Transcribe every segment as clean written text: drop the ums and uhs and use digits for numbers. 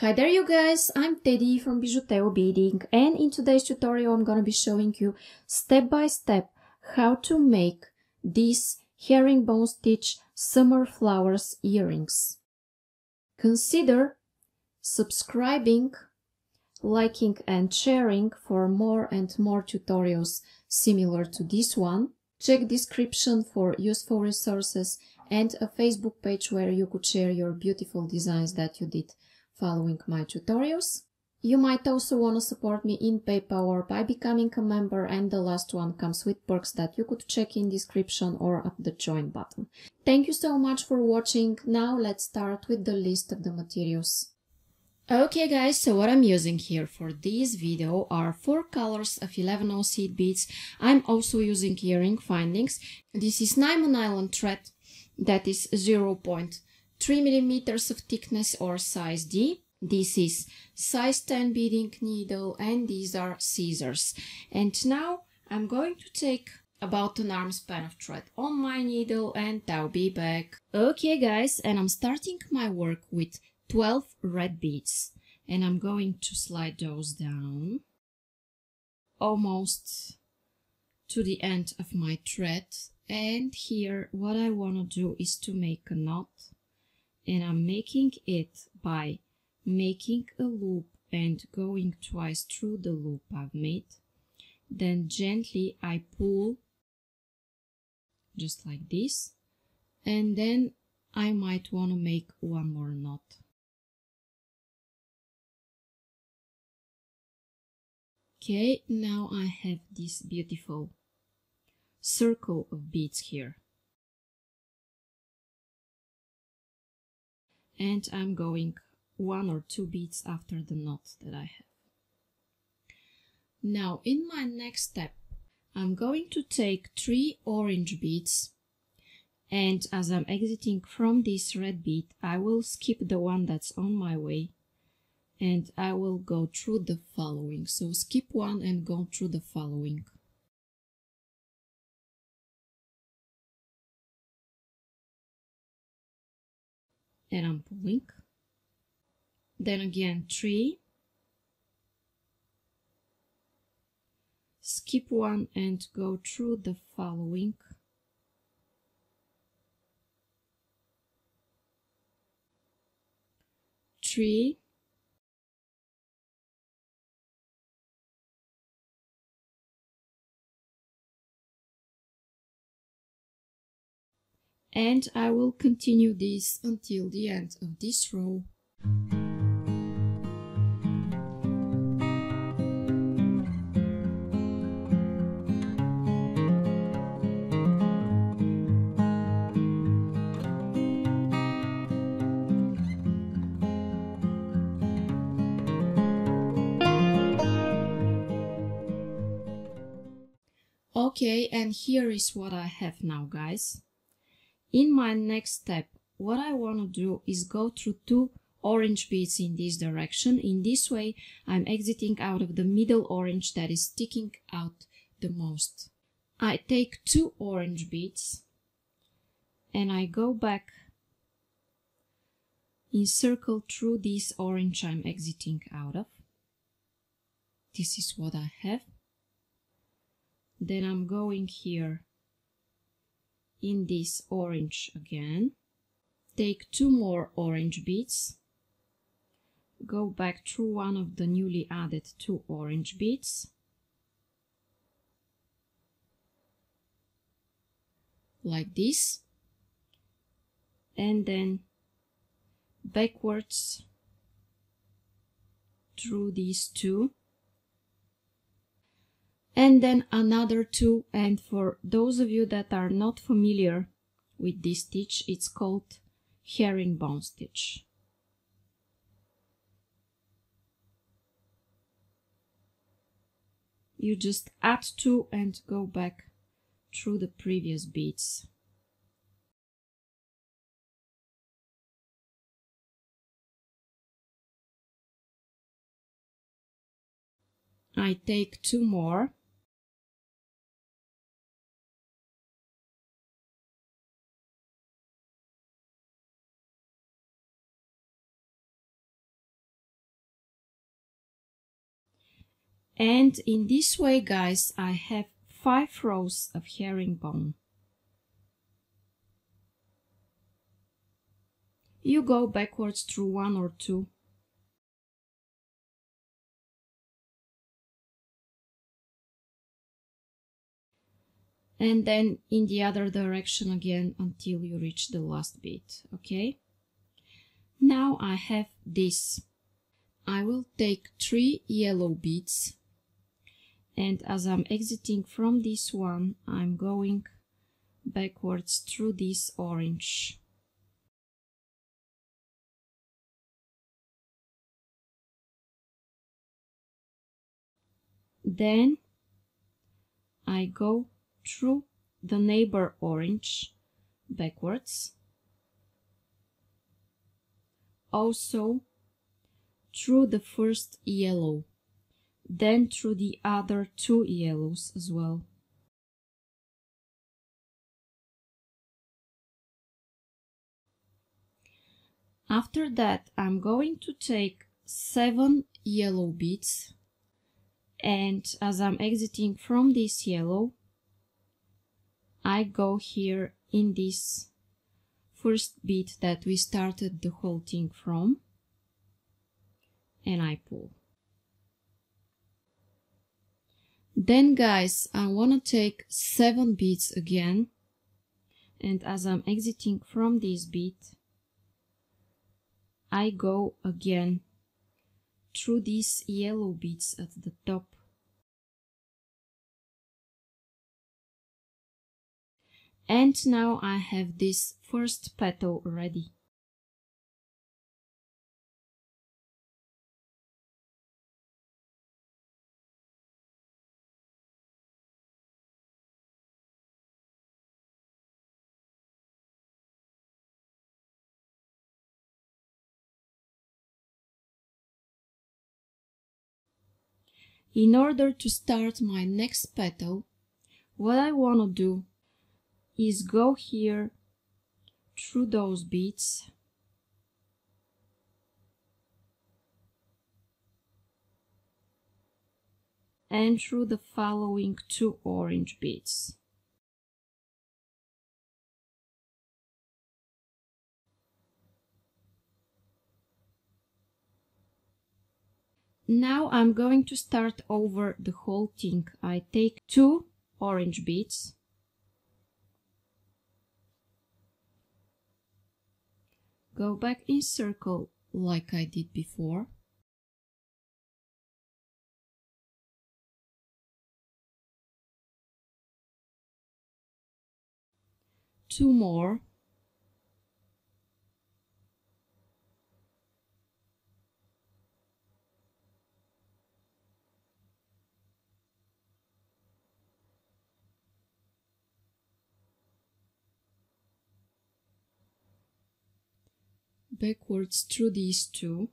Hi there you guys, I'm Teddy from Bijuteo Beading, and in today's tutorial I'm gonna be showing you step by step how to make these herringbone stitch summer flowers earrings. Consider subscribing, liking and sharing for more and more tutorials similar to this one. Check description for useful resources and a Facebook page where you could share your beautiful designs that you did following my tutorials. You might also want to support me in PayPal or by becoming a member, and the last one comes with perks that you could check in description or at the join button. Thank you so much for watching. Now let's start with the list of the materials. Okay guys, so what I'm using here for this video are 4 colors of 11/0 seed beads. I'm also using earring findings. This is Nymo Nylon thread that is 0.3 mm of thickness or size D. This is size 10 beading needle, and these are scissors. And now I'm going to take about an arm's span of thread on my needle, and I'll be back. Okay guys, and I'm starting my work with 12 red beads, and I'm going to slide those down almost to the end of my thread. And here what I want to do is to make a knot, and I'm making it by making a loop and going twice through the loop I've made. Then gently I pull, just like this, and then I might want to make one more knot. Okay, now I have this beautiful circle of beads here. And I'm going one or two beads after the knot that I have. Now in my next step, I'm going to take 3 orange beads, and as I'm exiting from this red bead, I will skip the one that's on my way and I will go through the following. So skip one and go through the following. And I'm pulling. Then again 3. Skip one and go through the following. Three, and I will continue this until the end of this row. Okay, and here is what I have now, guys. In my next step, what I want to do is go through 2 orange beads in this direction. In this way, I'm exiting out of the middle orange that is sticking out the most. I take 2 orange beads and I go back in circle through this orange I'm exiting out of. This is what I have. Then I'm going here in this orange again, take 2 more orange beads, go back through one of the newly added 2 orange beads, like this, and then backwards through these 2. And then another 2, and for those of you that are not familiar with this stitch, it's called herringbone stitch. You just add 2 and go back through the previous beads. I take 2 more. And in this way, guys, I have 5 rows of herringbone. You go backwards through one or two. And then in the other direction again until you reach the last bead, okay? Now I have this. I will take 3 yellow beads, and as I'm exiting from this one, I'm going backwards through this orange. Then I go through the neighbor orange backwards, also through the first yellow, then through the other 2 yellows as well. After that, I'm going to take 7 yellow beads, and as I'm exiting from this yellow, I go here in this first bead that we started the whole thing from, and I pull. Then, guys, I want to take 7 beads again, and as I'm exiting from this bead, I go again through these yellow beads at the top. And now I have this first petal ready. In order to start my next petal, what I want to do is go here through those beads and through the following 2 orange beads. Now I'm going to start over the whole thing. I take 2 orange beads, go back in circle like I did before, two more, backwards through these 2,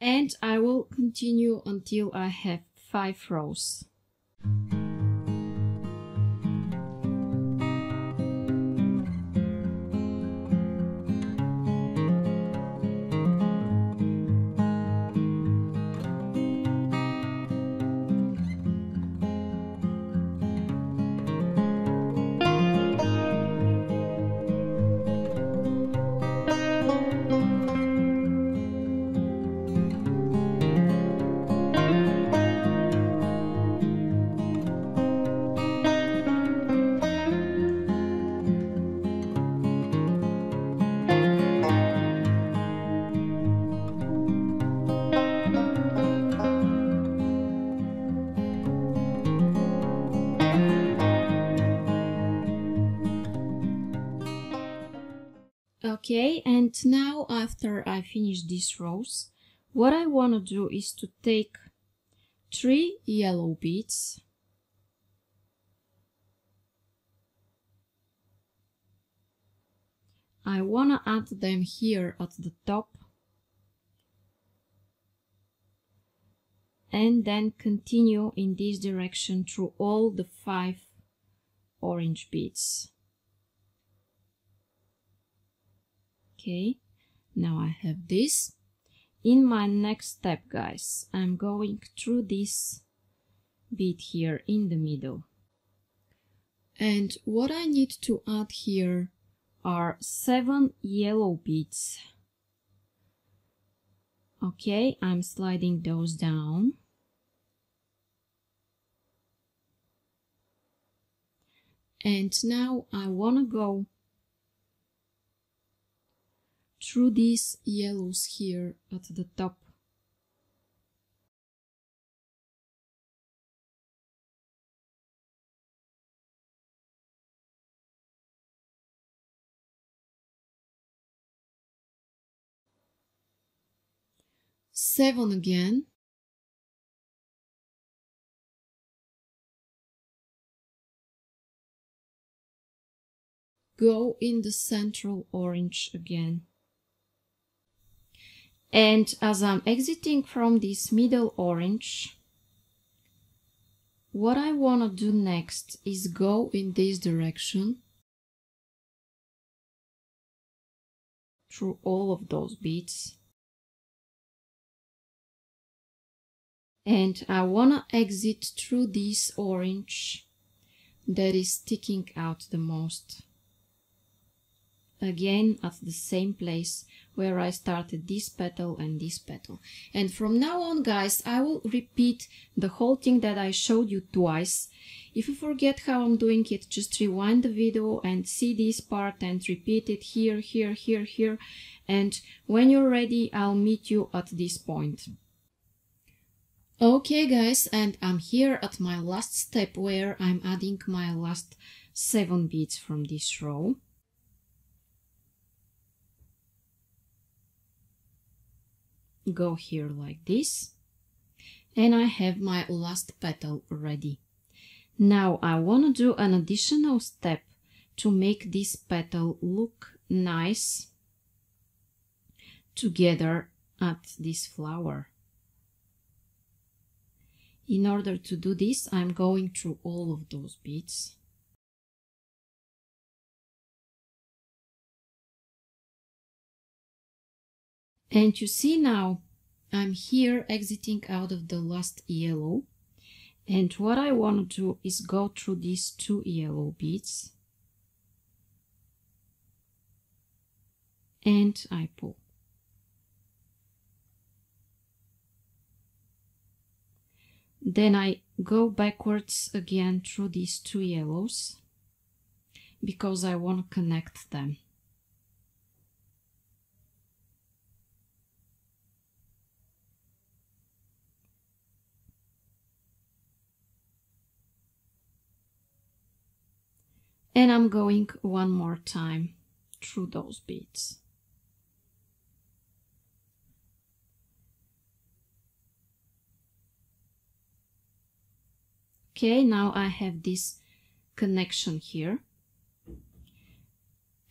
and I will continue until I have 5 rows. Okay, and now after I finish these rows, what I want to do is to take 3 yellow beads . I want to add them here at the top and then continue in this direction through all the 5 orange beads. Okay, now I have this, in my next step, guys, I'm going through this bead here in the middle. And what I need to add here are 7 yellow beads. Okay, I'm sliding those down. And now I want to go through these yellows here at the top. Seven again. Go in the central orange again. And as I'm exiting from this middle orange, what I want to do next is go in this direction through all of those beads. And I want to exit through this orange that is sticking out the most. Again at the same place where I started this petal and this petal. And from now on, guys, I will repeat the whole thing that I showed you twice. If you forget how I'm doing it, just rewind the video and see this part and repeat it here, here, here, here. And when you're ready, I'll meet you at this point. Okay, guys, and I'm here at my last step where I'm adding my last 7 beads from this row. Go here like this, and I have my last petal ready. Now I want to do an additional step to make this petal look nice together at this flower. In order to do this, I'm going through all of those beads. And you see now, I'm here exiting out of the last yellow. And what I want to do is go through these 2 yellow beads. And I pull. Then I go backwards again through these 2 yellows, because I want to connect them. And I'm going one more time through those beads. Okay, now I have this connection here.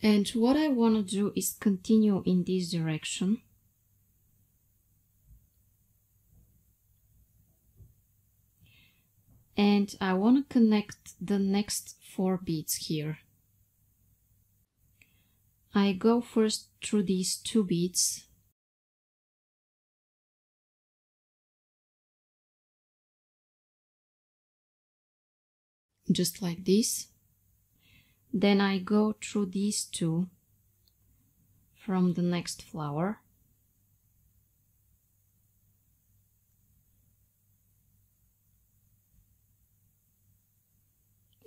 And what I want to do is continue in this direction. And I want to connect the next 4 beads here. I go first through these 2 beads. Just like this. Then I go through these 2 from the next flower.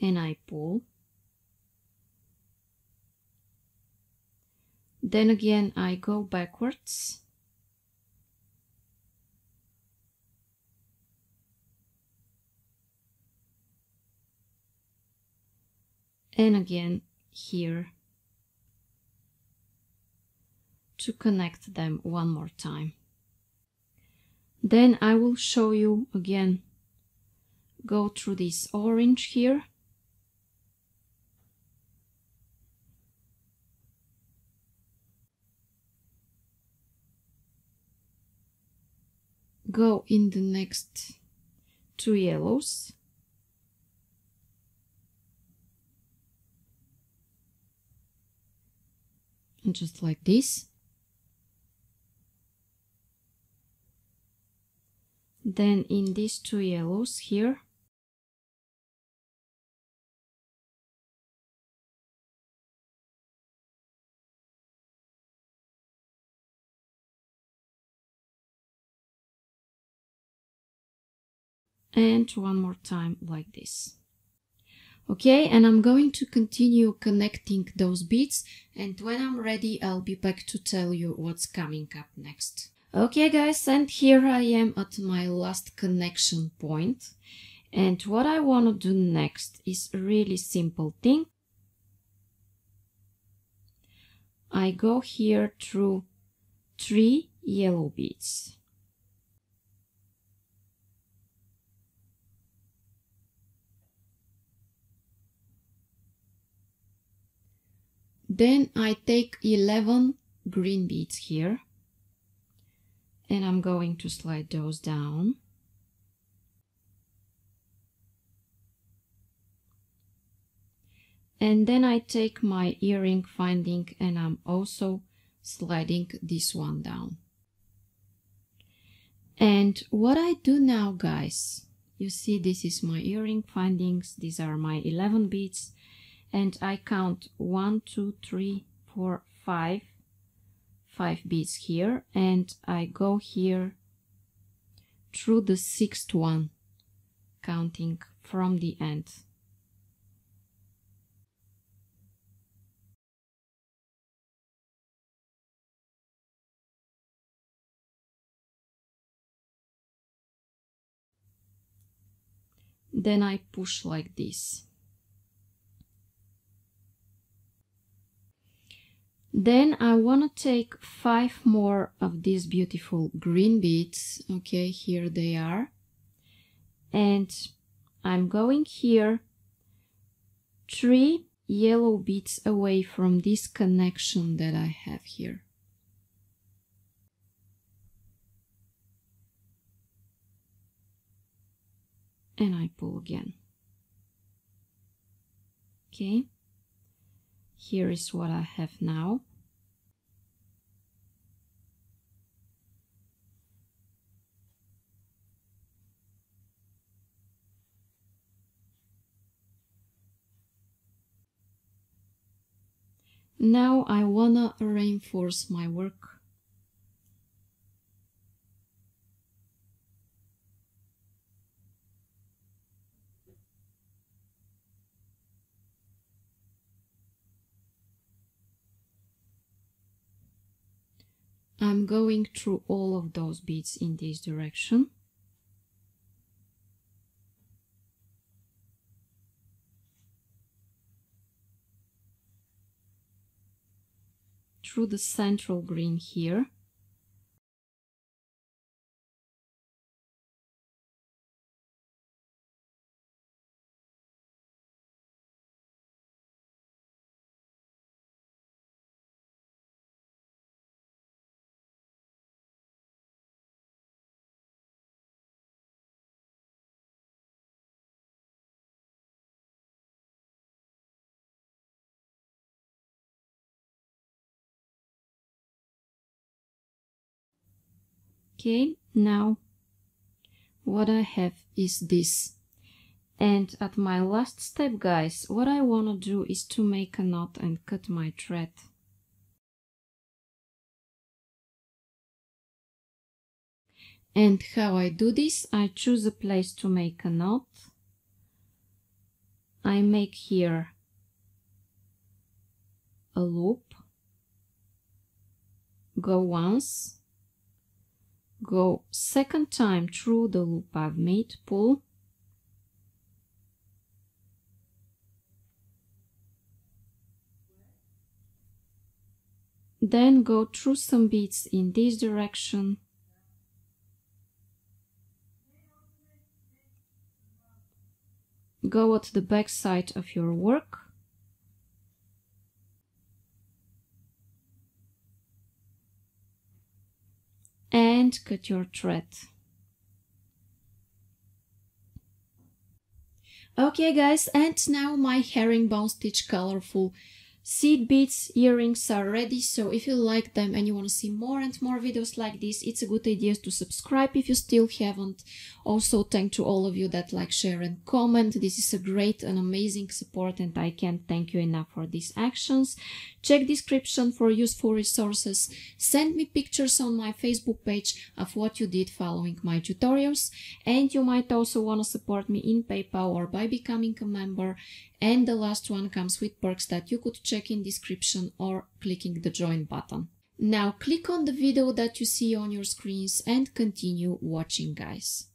And I pull. Then again I go backwards. And again here to connect them one more time. Then I will show you again. Go through this orange here. Go in the next 2 yellows. And just like this. Then in these two yellows here, and one more time like this. Okay, and I'm going to continue connecting those beads, and when I'm ready I'll be back to tell you what's coming up next. Okay guys, and here I am at my last connection point, and what I want to do next is a really simple thing. I go here through 3 yellow beads. Then I take 11 green beads here, and I'm going to slide those down. And then I take my earring finding, and I'm also sliding this one down. And what I do now, guys, you see this is my earring findings, these are my 11 beads. And I count 5 beads here, and I go here through the 6th one, counting from the end. Then I push like this. Then I want to take 5 more of these beautiful green beads. Okay, here they are. And I'm going here 3 yellow beads away from this connection that I have here. And I pull again. Okay. Here is what I have now. Now I wanna reinforce my work. I'm going through all of those beads in this direction. Through the central green here. Okay, now what I have is this, and at my last step, guys, what I want to do is to make a knot and cut my thread. And how I do this, I choose a place to make a knot. I make here a loop, go once, go second time through the loop I've made, pull, then go through some beads in this direction, go at the back side of your work, and cut your thread. Okay guys, and now my herringbone stitch colorful Seed beads earrings are ready, so if you like them and you want to see more and more videos like this, it's a good idea to subscribe if you still haven't. Also, thanks to all of you that like, share and comment. This is a great and amazing support and I can't thank you enough for these actions. Check description for useful resources. Send me pictures on my Facebook page of what you did following my tutorials. And you might also want to support me in PayPal or by becoming a member. And the last one comes with perks that you could check in description or clicking the join button. Now click on the video that you see on your screens and continue watching, guys.